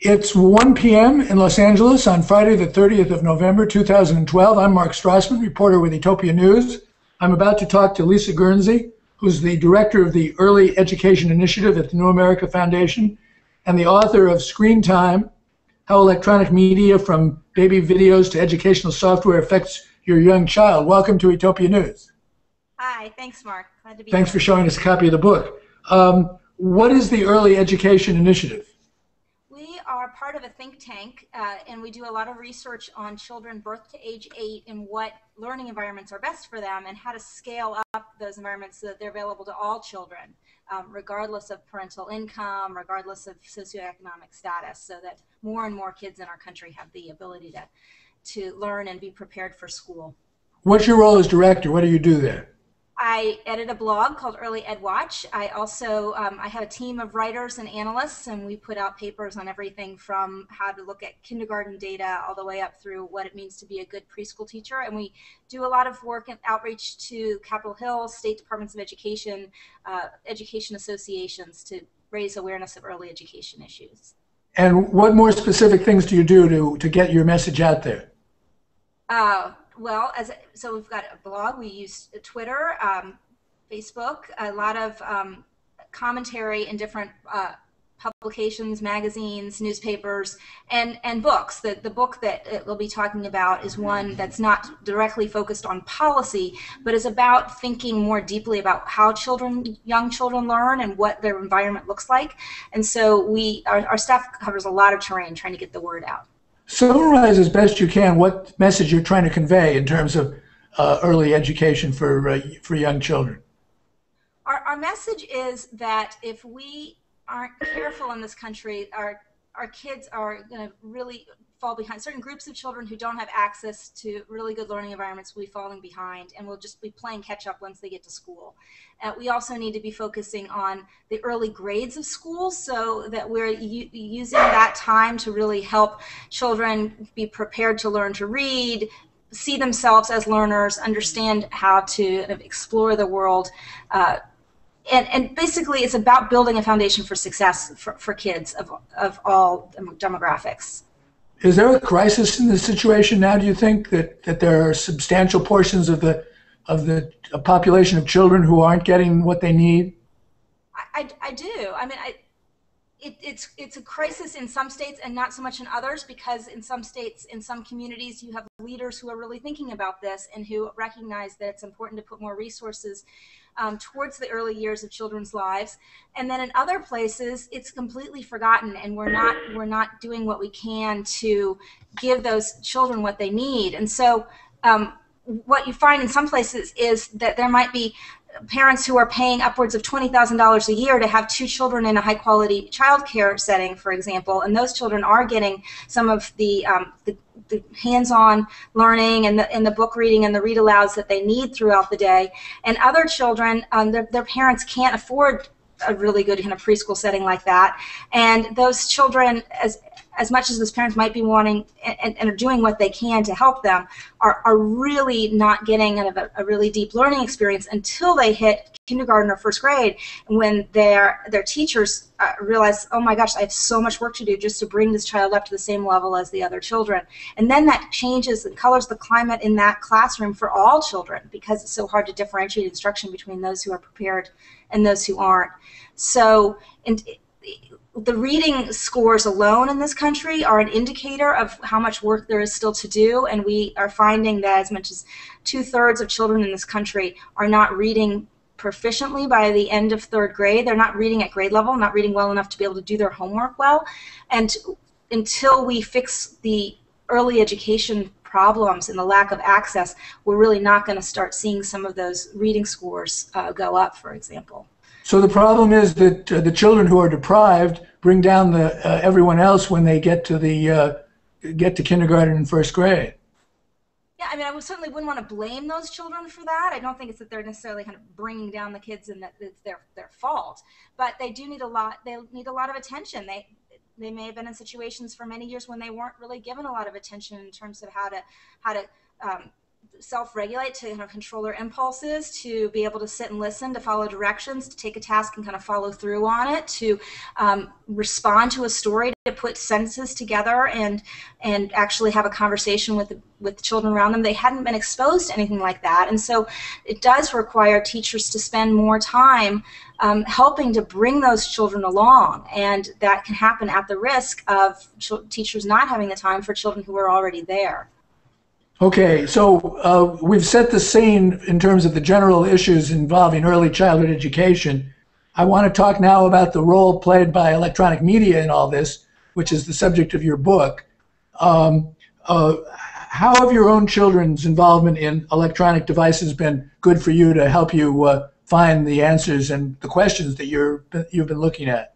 It's 1 p.m. in Los Angeles on Friday, the 30th of November, 2012. I'm Marc Strassman, reporter with Etopia News. I'm about to talk to Lisa Guernsey, who's the director of the Early Education Initiative at the New America Foundation and the author of Screen Time, How Electronic Media from Baby Videos to Educational Software Affects Your Young Child. Welcome to Etopia News. Hi, thanks, Marc. Glad to be here. Thanks for showing us a copy of the book. What is the Early Education Initiative? We are part of a think tank, and we do a lot of research on children birth to age 8 and what learning environments are best for them and how to scale up those environments so that they're available to all children, regardless of parental income, regardless of socioeconomic status, so that more and more kids in our country have the ability to learn and be prepared for school. What's your role as director? What do you do there? I edit a blog called Early Ed Watch. I also I have a team of writers and analysts, and we put out papers on everything from how to look at kindergarten data all the way up through what it means to be a good preschool teacher. And we do a lot of work and outreach to Capitol Hill, state departments of education, education associations to raise awareness of early education issues. And what more specific things do you do to get your message out there? Well, so we've got a blog. We use Twitter, Facebook, a lot of commentary in different publications, magazines, newspapers, and books. The book that we'll be talking about is one that's not directly focused on policy, but is about thinking more deeply about how children, young children learn and what their environment looks like. And so our staff covers a lot of terrain trying to get the word out. Summarize as best you can what message you're trying to convey in terms of early education for young children. Our message is that if we aren't careful in this country, our kids are going to really fall behind. Certain groups of children who don't have access to really good learning environments will be falling behind and will just be playing catch up once they get to school. We also need to be focusing on the early grades of school so that we're using that time to really help children be prepared to learn to read, see themselves as learners, understand how to explore the world. And basically, it's about building a foundation for success for kids of all demographics. Is there a crisis in this situation now, do you think, that there are substantial portions of the population of children who aren't getting what they need? I do. I mean, it's a crisis in some states and not so much in others, because in some states, in some communities, you have leaders who are really thinking about this and who recognize that it's important to put more resources towards the early years of children's lives, and then in other places it's completely forgotten, and we're not doing what we can to give those children what they need. And so what you find in some places is that there might be parents who are paying upwards of $20,000 a year to have two children in a high-quality childcare setting, for example, and those children are getting some of the hands-on learning and the book reading and the read-alouds that they need throughout the day. And other children, their parents can't afford a really good kind of preschool setting like that. And those children, as much as those parents might be wanting and are doing what they can to help them, are really not getting a really deep learning experience until they hit kindergarten or first grade, when their teachers realize, oh my gosh, I have so much work to do just to bring this child up to the same level as the other children. And then that changes and colors the climate in that classroom for all children, because it's so hard to differentiate instruction between those who are prepared and those who aren't. So the reading scores alone in this country are an indicator of how much work there is still to do, and we are finding that as much as 2/3 of children in this country are not reading proficiently by the end of third grade. They're not reading at grade level, not reading well enough to be able to do their homework well. And until we fix the early education problems and the lack of access, we're really not going to start seeing some of those reading scores go up, for example. So the problem is that the children who are deprived bring down everyone else when they get to kindergarten and first grade. Yeah, I mean, I certainly wouldn't want to blame those children for that. I don't think it's that they're necessarily kind of bringing down the kids and that it's their fault. But they do need a lot of attention. They may have been in situations for many years when they weren't really given a lot of attention in terms of how to self-regulate, to kind of control their impulses, to be able to sit and listen, to follow directions, to take a task and kind of follow through on it, to respond to a story, to put sentences together and actually have a conversation with the children around them. They hadn't been exposed to anything like that, and so it does require teachers to spend more time helping to bring those children along, and that can happen at the risk of teachers not having the time for children who are already there. Okay, so we've set the scene in terms of the general issues involving early childhood education. I want to talk now about the role played by electronic media in all this, which is the subject of your book. How have your own children's involvement in electronic devices been good for you to help you find the answers and the questions that you've been looking at?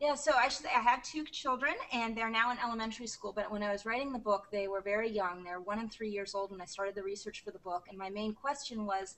Yeah, so I have two children, and they're now in elementary school, but when I was writing the book, they were very young. They're 1 and 3 years old when I started the research for the book, and my main question was,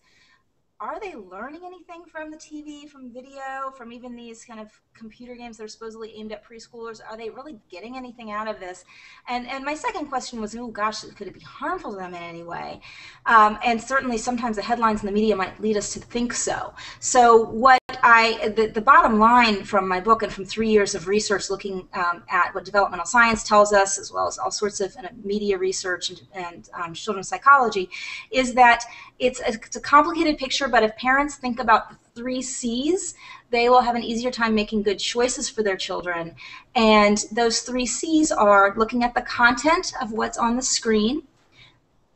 are they learning anything from the TV, from video, from even these kind of computer games that are supposedly aimed at preschoolers? Are they really getting anything out of this? And my second question was, oh gosh, could it be harmful to them in any way? And certainly sometimes the headlines in the media might lead us to think so. So what the bottom line from my book and from 3 years of research looking at what developmental science tells us, as well as all sorts of media research and children's psychology, is that it's a complicated picture, but if parents think about the 3 C's, they will have an easier time making good choices for their children. And those 3 C's are looking at the content of what's on the screen,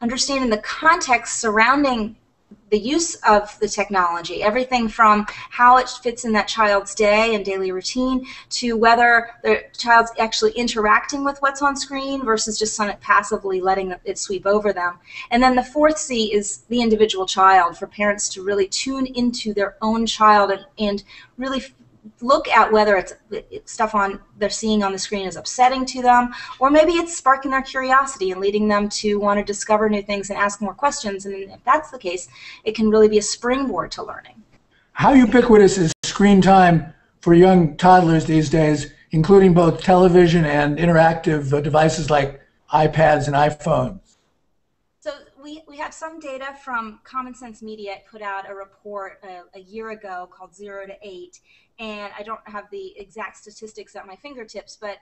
understanding the context surrounding the use of the technology, everything from how it fits in that child's day and daily routine to whether the child's actually interacting with what's on screen versus just passively letting it sweep over them. And then the 4th C is the individual child, for parents to really tune into their own child and really look at whether it's stuff they're seeing on the screen is upsetting to them, or maybe it's sparking their curiosity and leading them to want to discover new things and ask more questions. And if that's the case, it can really be a springboard to learning. How ubiquitous is screen time for young toddlers these days, including both television and interactive devices like iPads and iPhones? We have some data from Common Sense Media. It put out a report a year ago called 0 to 8, and I don't have the exact statistics at my fingertips, but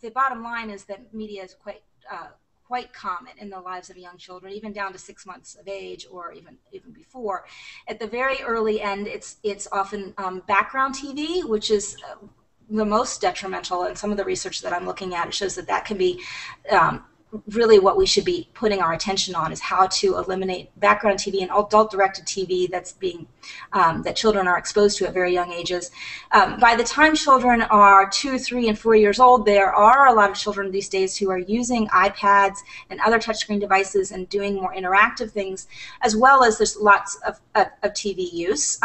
the bottom line is that media is quite common in the lives of young children, even down to 6 months of age, or even before. At the very early end, it's often background TV, which is the most detrimental. And some of the research that I'm looking at, it shows that can be really what we should be putting our attention on, is how to eliminate background TV and adult-directed TV that's being that children are exposed to at very young ages. By the time children are 2, 3, and 4 years old, there are a lot of children these days who are using iPads and other touchscreen devices and doing more interactive things, as well as there's lots of TV use.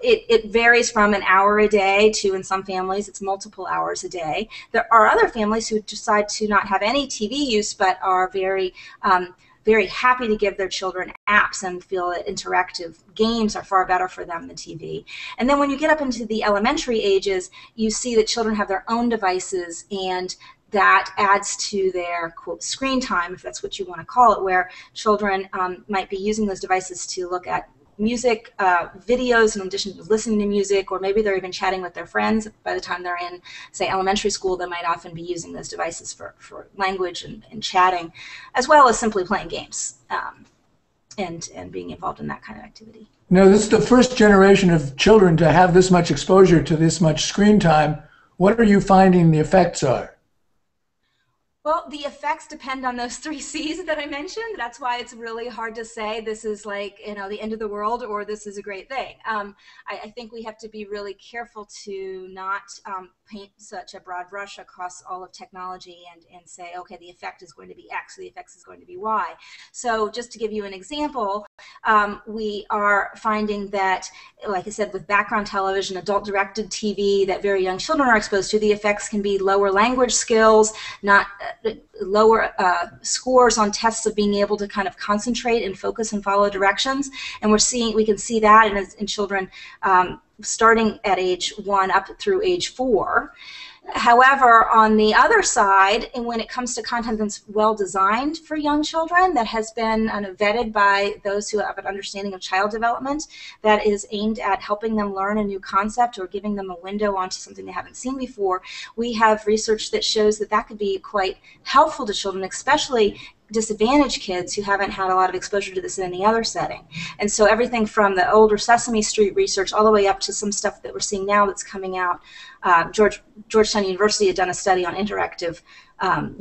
It varies from an hour a day to, in some families, it's multiple hours a day. There are other families who decide to not have any TV use, but are very, very happy to give their children apps and feel that interactive games are far better for them than TV. And then when you get up into the elementary ages, you see that children have their own devices, and that adds to their, quote, screen time, if that's what you want to call it, where children might be using those devices to look at music, videos, in addition to listening to music, or maybe they're even chatting with their friends. By the time they're in, say, elementary school, they might often be using those devices for language and chatting, as well as simply playing games and being involved in that kind of activity. Now, this is the first generation of children to have this much exposure to this much screen time. What are you finding the effects are? Well, the effects depend on those 3 C's that I mentioned. That's why it's really hard to say this is like, you know, the end of the world or this is a great thing. I think we have to be really careful to not paint such a broad brush across all of technology and say, okay, the effect is going to be X, the effect is going to be Y. So just to give you an example, we are finding that, like I said, with background television, adult-directed TV that very young children are exposed to, the effects can be lower language skills, lower scores on tests of being able to kind of concentrate and focus and follow directions. And we can see that in children starting at age 1 up through age 4. However, on the other side, and when it comes to content that's well designed for young children, that has been vetted by those who have an understanding of child development, that is aimed at helping them learn a new concept or giving them a window onto something they haven't seen before, we have research that shows that that could be quite helpful to children, especially disadvantaged kids who haven't had a lot of exposure to this in any other setting. And so everything from the older Sesame Street research all the way up to some stuff that we're seeing now that's coming out. Georgetown University had done a study on interactive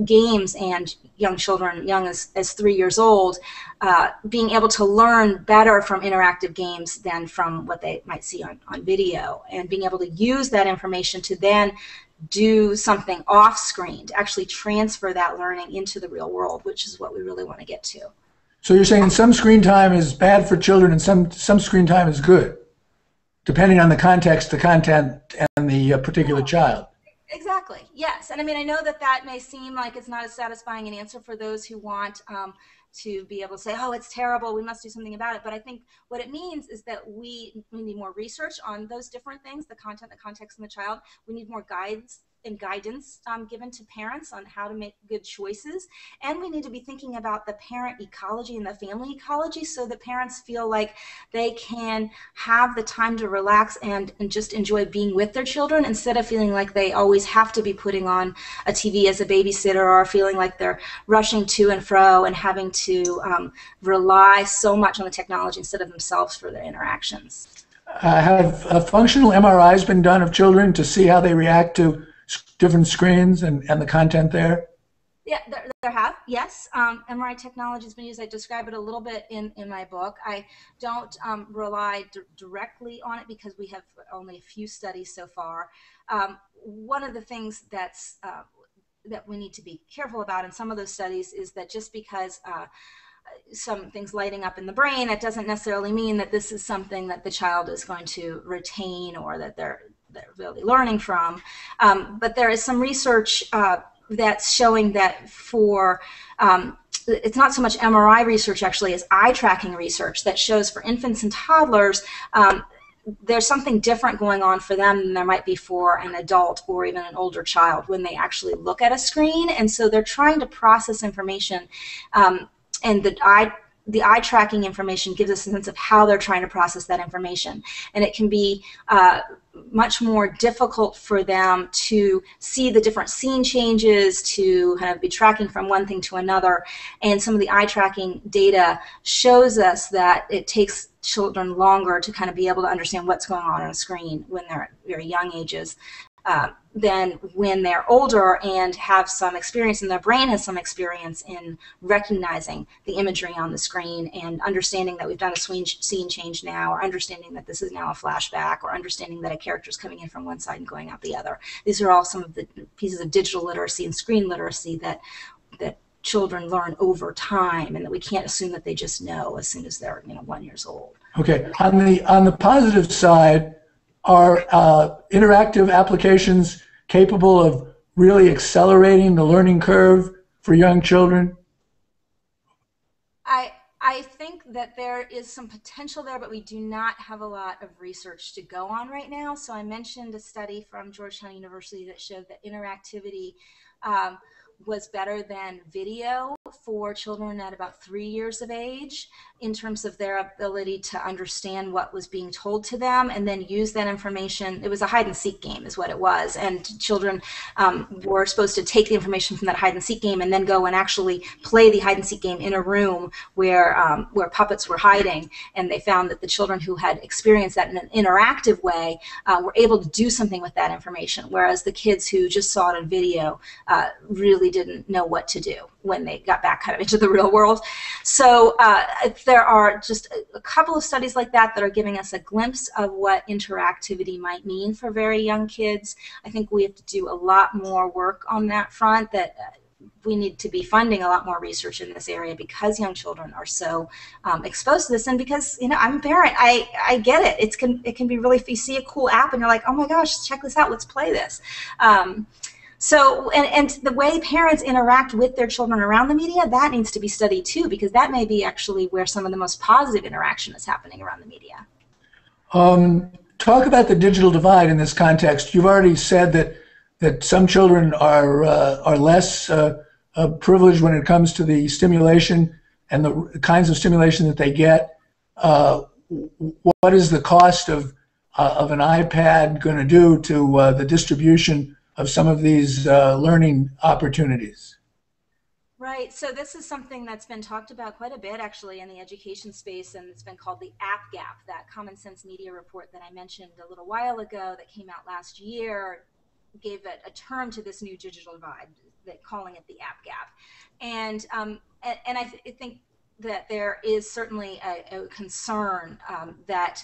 games and young children, young as 3 years old, being able to learn better from interactive games than from what they might see on video, and being able to use that information to then do something off-screen, to actually transfer that learning into the real world, which is what we really want to get to. So you're saying some screen time is bad for children and some screen time is good, depending on the context, the content, and the particular child. Exactly, yes. And I mean, I know that that may seem like it's not as satisfying an answer for those who want to be able to say, oh, it's terrible, we must do something about it. But I think what it means is that we need more research on those different things, the content, the context, and the child. We need more guides and guidance given to parents on how to make good choices. And we need to be thinking about the parent ecology and the family ecology so that parents feel like they can have the time to relax and just enjoy being with their children instead of feeling like they always have to be putting on a TV as a babysitter or feeling like they're rushing to and fro and having to rely so much on the technology instead of themselves for their interactions. Have functional MRIs been done of children to see how they react to different screens and the content there? Yeah, there have, yes. MRI technology has been used. I describe it a little bit in my book. I don't rely directly on it because we have only a few studies so far. One of the things that's that we need to be careful about in some of those studies is that just because some things lighting up in the brain, that doesn't necessarily mean that this is something that the child is going to retain or that they're really learning from. But there is some research that's showing that for, it's not so much MRI research actually as eye tracking research that shows for infants and toddlers there's something different going on for them than there might be for an adult or even an older child when they actually look at a screen. And so they're trying to process information and the eye tracking information gives us a sense of how they're trying to process that information. And it can be much more difficult for them to see the different scene changes, to kind of be tracking from one thing to another. And some of the eye tracking data shows us that it takes children longer to kind of be able to understand what's going on a screen when they're at very young ages than when they're older and have some experience, and their brain has some experience in recognizing the imagery on the screen and understanding that we've done a scene change now, or understanding that this is now a flashback, or understanding that a character's coming in from one side and going out the other. These are all some of the pieces of digital literacy and screen literacy that children learn over time, and that we can't assume that they just know as soon as they're 1 year old. Okay. On the positive side, are interactive applications capable of really accelerating the learning curve for young children? I think that there is some potential there, but we do not have a lot of research to go on right now. So I mentioned a study from Georgetown University that showed that interactivity was better than video for children at about 3 years of age in terms of their ability to understand what was being told to them and then use that information. It was a hide-and-seek game is what it was, and children were supposed to take the information from that hide-and-seek game and then go and actually play the hide-and-seek game in a room where puppets were hiding, and they found that the children who had experienced that in an interactive way were able to do something with that information, whereas the kids who just saw it on video really didn't know what to do when they got back kind of into the real world. So there are just a couple of studies like that that are giving us a glimpse of what interactivity might mean for very young kids. I think we have to do a lot more work on that front, that we need to be funding a lot more research in this area because young children are so exposed to this, and because I'm a parent, I get it. It can be really, if you see a cool app and you're like, oh my gosh, check this out, let's play this. So, and the way parents interact with their children around the media, that needs to be studied too, because that may be actually where some of the most positive interaction is happening around the media. Talk about the digital divide in this context. You've already said that that some children are less privileged when it comes to the stimulation and the kinds of stimulation that they get. What is the cost of an iPad going to do to the distribution of some of these learning opportunities? Right. So this is something that's been talked about quite a bit, actually, in the education space, and it's been called the app gap, that Common Sense Media report that I mentioned a little while ago that came out last year, gave a term to this new digital divide, calling it the app gap. And I think that there is certainly a concern that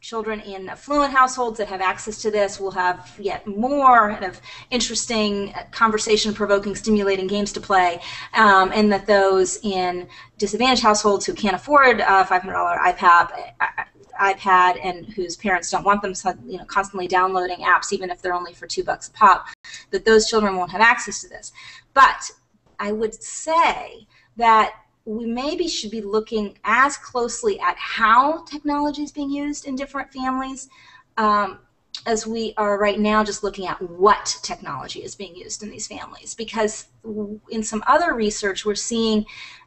children in affluent households that have access to this will have yet more kind of interesting, conversation-provoking, stimulating games to play, and that those in disadvantaged households who can't afford a $500 iPad and whose parents don't want them, constantly downloading apps, even if they're only for $2 a pop, that those children won't have access to this. But I would say that we maybe should be looking as closely at how technology is being used in different families as we are right now just looking at what technology is being used in these families. Because in some other research, we're seeing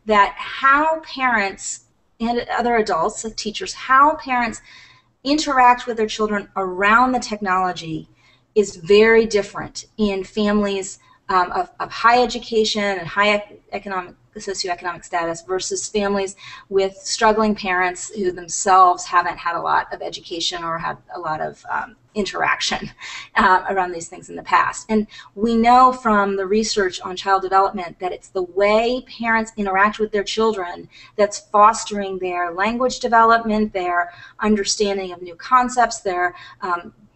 that how parents and other adults, like teachers, how parents interact with their children around the technology is very different in families of high education and high socioeconomic status versus families with struggling parents who themselves haven't had a lot of education or had a lot of interaction around these things in the past. And we know from the research on child development that it's the way parents interact with their children that's fostering their language development, their understanding of new concepts, their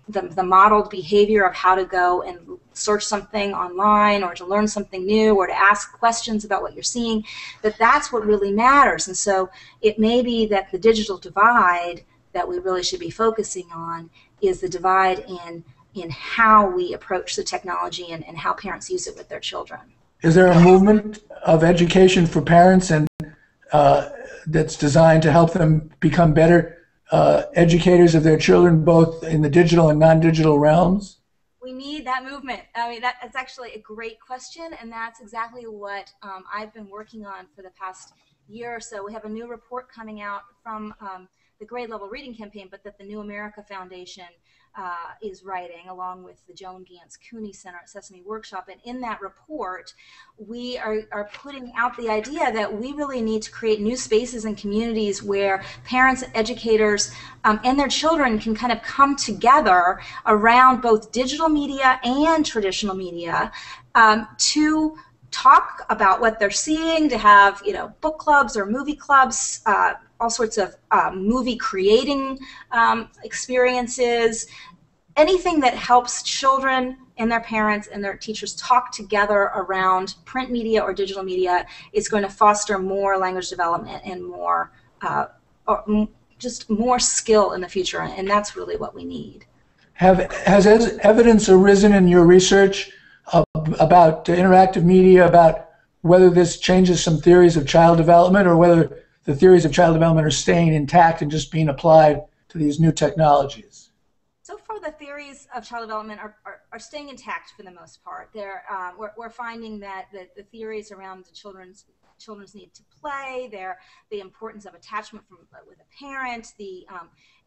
the modeled behavior of how to go and search something online or to learn something new or to ask questions about what you're seeing, that's what really matters. And so it may be that the digital divide that we really should be focusing on is the divide in how we approach the technology and how parents use it with their children. Is there a movement of education for parents and that's designed to help them become better educators of their children, both in the digital and non-digital realms? We need that movement. I mean, that's actually a great question, and that's exactly what I've been working on for the past year or so. We have a new report coming out from the Grade Level Reading Campaign, but that the New America Foundation is writing, along with the Joan Ganz Cooney Center at Sesame Workshop. And in that report, we are putting out the idea that we really need to create new spaces and communities where parents and educators and their children can kind of come together around both digital media and traditional media to talk about what they're seeing, to have book clubs or movie clubs, all sorts of movie creating experiences, anything that helps children and their parents and their teachers talk together around print media or digital media is going to foster more language development and more just more skill in the future, and that's really what we need. Has evidence arisen in your research about interactive media, about whether this changes some theories of child development or whether the theories of child development are staying intact and just being applied to these new technologies? So far, the theories of child development are staying intact for the most part. We're finding that the theories around the children's need to play, the importance of attachment with a parent, the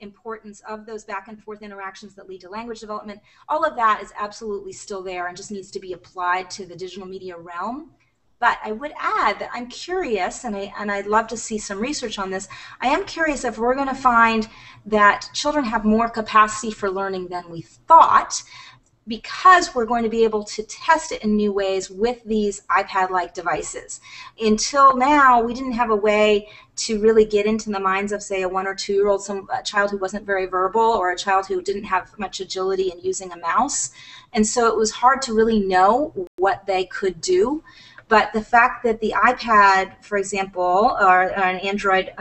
importance of those back and forth interactions that lead to language development, all of that is absolutely still there and just needs to be applied to the digital media realm. But I would add that I'm curious, and I'd love to see some research on this. I am curious if we're going to find that children have more capacity for learning than we thought, because we're going to be able to test it in new ways with these iPad-like devices. Until now, we didn't have a way to really get into the minds of, say, a 1- or 2-year-old, a child who wasn't very verbal or a child who didn't have much agility in using a mouse. And so it was hard to really know what they could do. But the fact that the iPad, for example, or an Android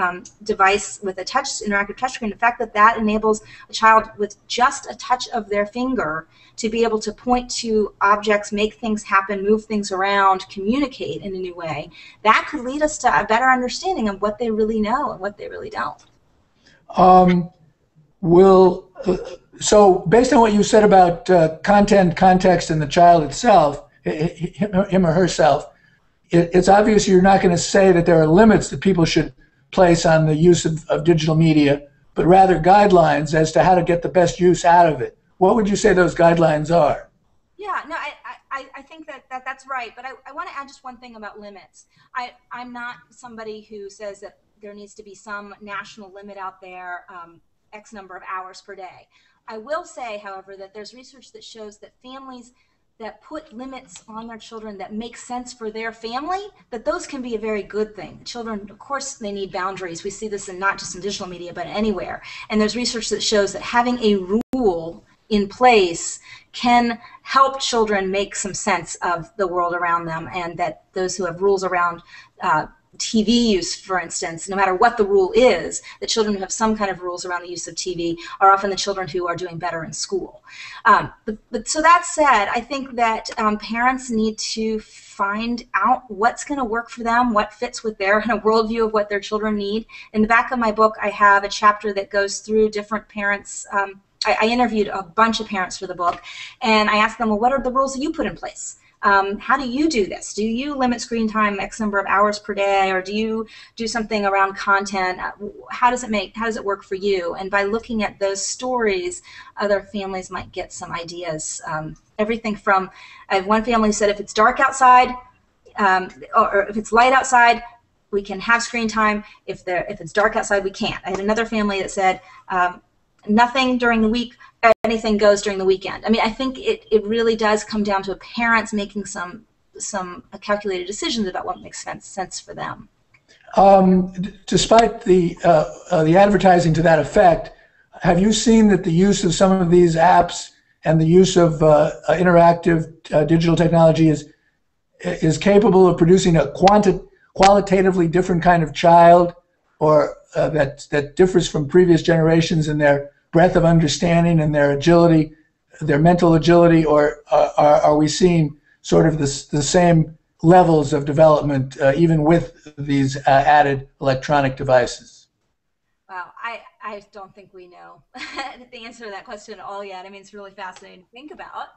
device with a interactive touchscreen, the fact that that enables a child with just a touch of their finger to be able to point to objects, make things happen, move things around, communicate in a new way, that could lead us to a better understanding of what they really know and what they really don't. Will So based on what you said about content, context, and the child itself, him or herself, it's obvious you're not going to say that there are limits that people should place on the use of digital media, but rather guidelines as to how to get the best use out of it. What would you say those guidelines are? Yeah, no, I think that's right, but I want to add just one thing about limits. I'm not somebody who says that there needs to be some national limit out there, X number of hours per day. I will say, however, that there's research that shows that families that put limits on their children that make sense for their family, that those can be a very good thing. Children, of course, they need boundaries. We see this in not just in digital media, but anywhere. And there's research that shows that having a rule in place can help children make some sense of the world around them, and that those who have rules around TV use, for instance, no matter what the rule is, the children who have some kind of rules around the use of TV are often the children who are doing better in school. But so that said, I think that parents need to find out what's going to work for them, what fits with their worldview of what their children need. In the back of my book, I have a chapter that goes through different parents. I interviewed a bunch of parents for the book, and I asked them, well, what are the rules that you put in place? How do you do this? Do you limit screen time X number of hours per day, or do you do something around content? How does it work for you? And by looking at those stories, other families might get some ideas. Everything from, I have one family who said if it's dark outside, or if it's light outside, we can have screen time. If it's dark outside, we can't. I had another family that said nothing during the week. Anything goes during the weekend. I mean, I think it really does come down to parents making some calculated decisions about what makes sense for them. Despite the advertising to that effect, have you seen that the use of some of these apps and the use of interactive digital technology is capable of producing a qualitatively different kind of child, or that differs from previous generations in their breadth of understanding and their agility, their mental agility, or are we seeing sort of the same levels of development even with these added electronic devices? Wow, I don't think we know the answer to that question at all yet. I mean, it's really fascinating to think about.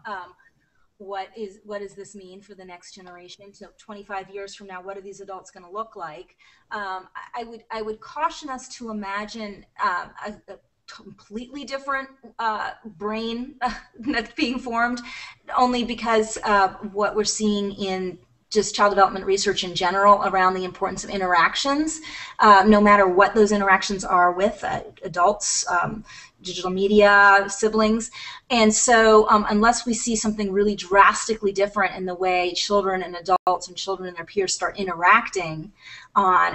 What does this mean for the next generation? So 25 years from now, what are these adults going to look like? I would caution us to imagine a completely different brain that's being formed, only because what we're seeing in just child development research in general around the importance of interactions, no matter what those interactions are with adults, digital media, siblings. And so unless we see something really drastically different in the way children and adults and children and their peers start interacting on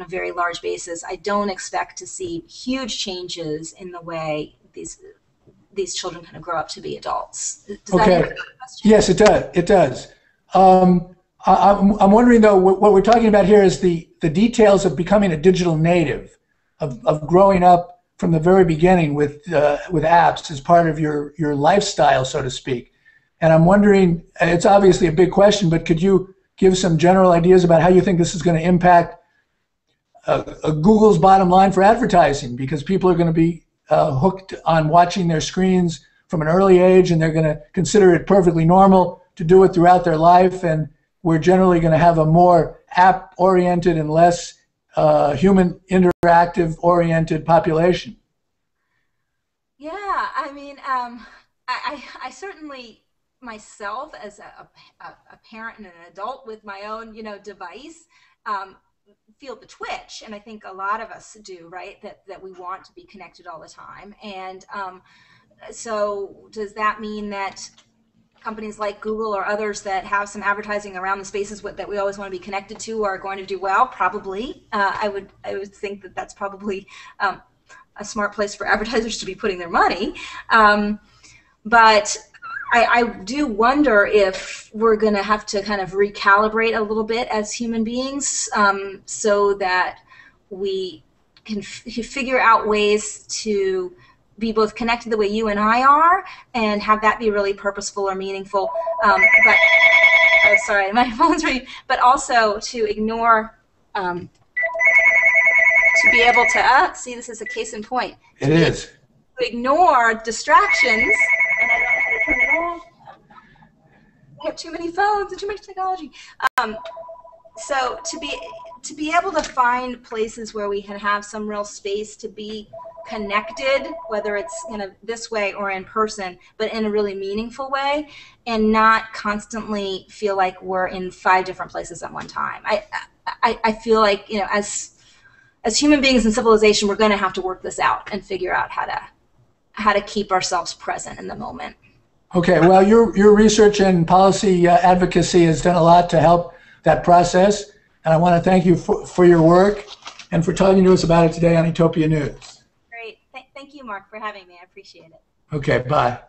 a very large basis, I don't expect to see huge changes in the way these children kind of grow up to be adults. Does that answer the question? Yes, it does. It does. I'm wondering though, what we're talking about here is the details of becoming a digital native, of growing up from the very beginning with apps as part of your lifestyle, so to speak. And I'm wondering, it's obviously a big question, but could you give some general ideas about how you think this is going to impact Google's bottom line for advertising, because people are going to be hooked on watching their screens from an early age, and they're going to consider it perfectly normal to do it throughout their life, and we're generally going to have a more app-oriented and less human interactive-oriented population. Yeah, I mean, I certainly myself as a parent and an adult with my own, device, feel the twitch, and I think a lot of us do, right? That we want to be connected all the time. And so does that mean that companies like Google or others that have some advertising around the spaces that we always want to be connected to are going to do well? Probably. I would think that that's probably a smart place for advertisers to be putting their money. But I do wonder if we're going to have to kind of recalibrate a little bit as human beings, so that we can figure out ways to be both connected the way you and I are, and have that be really purposeful or meaningful. Sorry, my phone's ringing. But also to ignore, to be able to see, this is a case in point. It is. ignore distractions. And I don't turn it off. I have too many phones and too much technology. So to be able to find places where we can have some real space to be connected, whether it's in this way or in person, but in a really meaningful way, and not constantly feel like we're in 5 different places at one time. I feel like, you know, as human beings in civilization, we're going to have to work this out and figure out how to keep ourselves present in the moment. Okay. Well, your research and policy advocacy has done a lot to help that process, and I want to thank you for your work and for talking to us about it today on Etopia News. Great. Thank you, Mark, for having me. I appreciate it. Okay. Bye.